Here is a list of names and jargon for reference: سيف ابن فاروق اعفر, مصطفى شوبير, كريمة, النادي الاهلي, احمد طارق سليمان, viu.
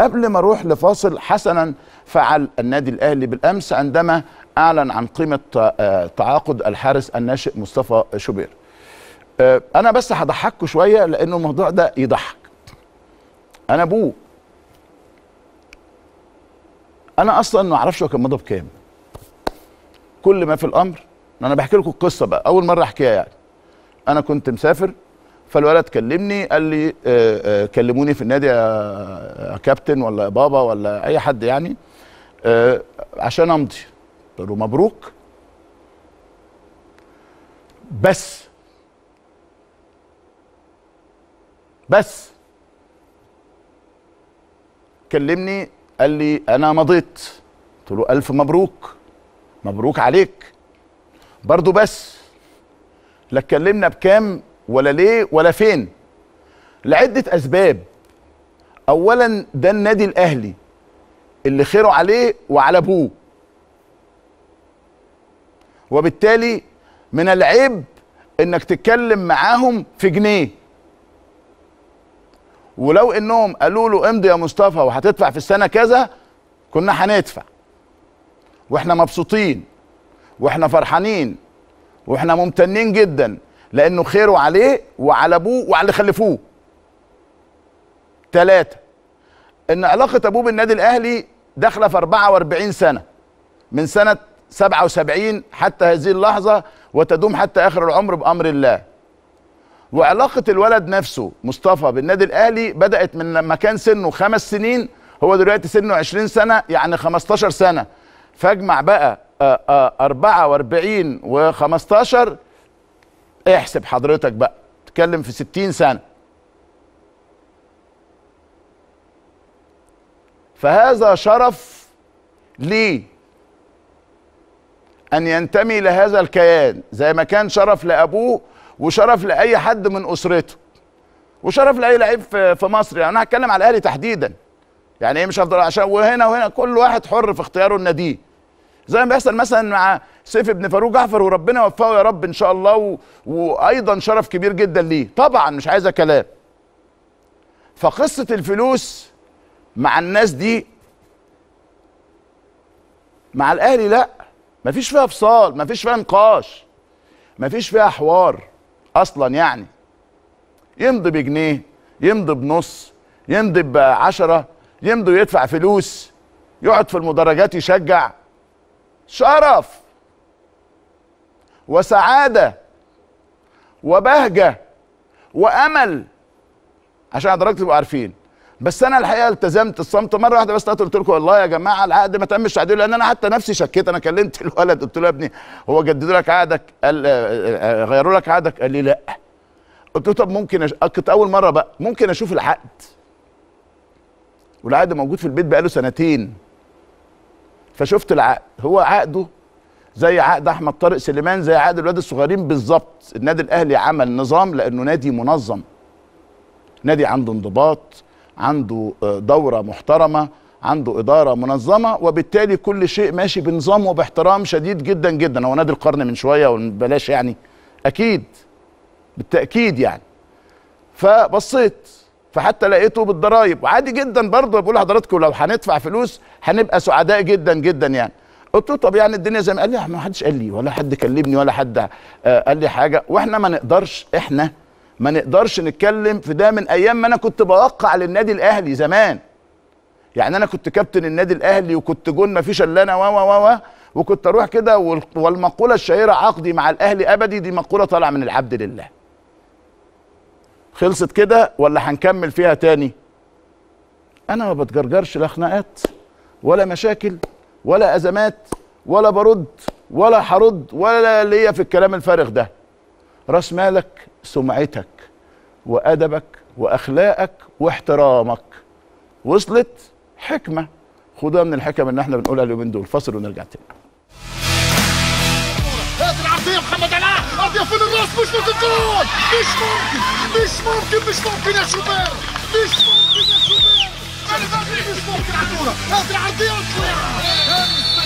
قبل ما اروح لفاصل، حسنا فعل النادي الاهلي بالامس عندما اعلن عن قيمه تعاقد الحارس الناشئ مصطفى شوبير. انا بس هضحككم شويه لانه الموضوع ده يضحك. انا ابوه، انا اصلا ما اعرفش هو كان مضى بكام. كل ما في الامر انا بحكي لكم القصه بقى اول مره احكيها. يعني انا كنت مسافر، فالولد كلمني قال لي كلموني في النادي يا كابتن ولا يا بابا ولا اي حد يعني عشان امضي. قلت له مبروك، بس كلمني قال لي انا مضيت. قلت له الف مبروك، مبروك عليك برضو، بس لا اتكلمنا بكام ولا ليه ولا فين، لعدة أسباب. أولا ده النادي الأهلي اللي خيره عليه وعلى أبوه، وبالتالي من العيب إنك تتكلم معاهم في جنيه. ولو إنهم قالوا له امضي يا مصطفى وهتدفع في السنة كذا كنا هندفع، وإحنا مبسوطين وإحنا فرحانين وإحنا ممتنين جدا، لأنه خيره عليه وعلى أبوه وعلى اللي خلفوه. ثلاثة، إن علاقة أبوه بالنادي الأهلي داخلة في 44 سنة، من سنة 77 حتى هذه اللحظة، وتدوم حتى آخر العمر بأمر الله. وعلاقة الولد نفسه مصطفى بالنادي الأهلي بدأت من لما كان سنه 5 سنين، هو دلوقتي سنه 20 سنة يعني 15 سنة. فاجمع بقى 44 و15، احسب حضرتك بقى تتكلم في 60 سنة. فهذا شرف لي أن ينتمي لهذا الكيان، زي ما كان شرف لأبوه وشرف لأي حد من أسرته وشرف لأي لعيب في مصر. يعني أنا هتكلم على الأهلي تحديدا، يعني إيه مش هفضل عشان وهنا كل واحد حر في اختياره النادي، زي ما بيحصل مثلا مع سيف ابن فاروق اعفر، وربنا يوفقه يا رب ان شاء الله، وايضا شرف كبير جدا ليه طبعا، مش عايزه كلام. فقصه الفلوس مع الناس دي مع الاهلي لا، مفيش فيها فصال، مفيش فيها نقاش، مفيش فيها حوار اصلا. يعني يمضي بجنيه، يمضي بنص، يمضي ب10، يمضي ويدفع فلوس، يقعد في المدرجات يشجع. شرف وسعادة وبهجة وأمل، عشان حضرتك تبقوا عارفين. بس أنا الحقيقة التزمت الصمت مرة واحدة بس، قلت لكم والله يا جماعة العقد ما تمش تعديله، لأن أنا حتى نفسي شكيت. أنا كلمت الولد قلت له يا ابني هو جددوا لك عقدك؟ قال غيروا لك عقدك؟ قال لي لأ. قلت له طب ممكن كنت أول مرة بقى ممكن أشوف العقد، والعقد موجود في البيت بقاله 2 سنين. فشفت العقد، هو عقده زي عقد احمد طارق سليمان، زي عقد الولاد الصغيرين بالظبط. النادي الاهلي عمل نظام لانه نادي منظم، نادي عنده انضباط، عنده دوره محترمه، عنده اداره منظمه، وبالتالي كل شيء ماشي بنظام وباحترام شديد جدا جدا. هو نادي القرن من شويه وبلاش يعني، اكيد بالتاكيد يعني. فبصيت فحتى لقيته بالضرايب، وعادي جدا برضه بقول لحضراتكم لو هندفع فلوس هنبقى سعداء جدا جدا يعني. قلت له طب يعني الدنيا زي ما قال لي، ما حدش قال لي ولا حد كلمني ولا حد قال لي حاجه، واحنا ما نقدرش نتكلم في ده من ايام ما انا كنت بوقع للنادي الاهلي زمان. يعني انا كنت كابتن النادي الاهلي وكنت جون ما فيش الا انا وكنت اروح كده، والمقوله الشهيره عقدي مع الاهلي ابدي، دي مقوله طالعه من العبد لله. خلصت كده ولا هنكمل فيها تاني؟ انا ما بتجرجرش لا خناقات ولا مشاكل ولا ازمات، ولا برد ولا هرد ولا ليا في الكلام الفارغ ده. راس مالك سمعتك وادبك واخلاقك واحترامك، وصلت حكمه خدها من الحكم اللي احنا بنقولها اليومين دول. فاصل ونرجع تاني. محمد علاء ارضيه في الراس، مش ممكن جول، مش ممكن يا شوبير، مش ممكن على الكوره، هات العرضيه وطلع.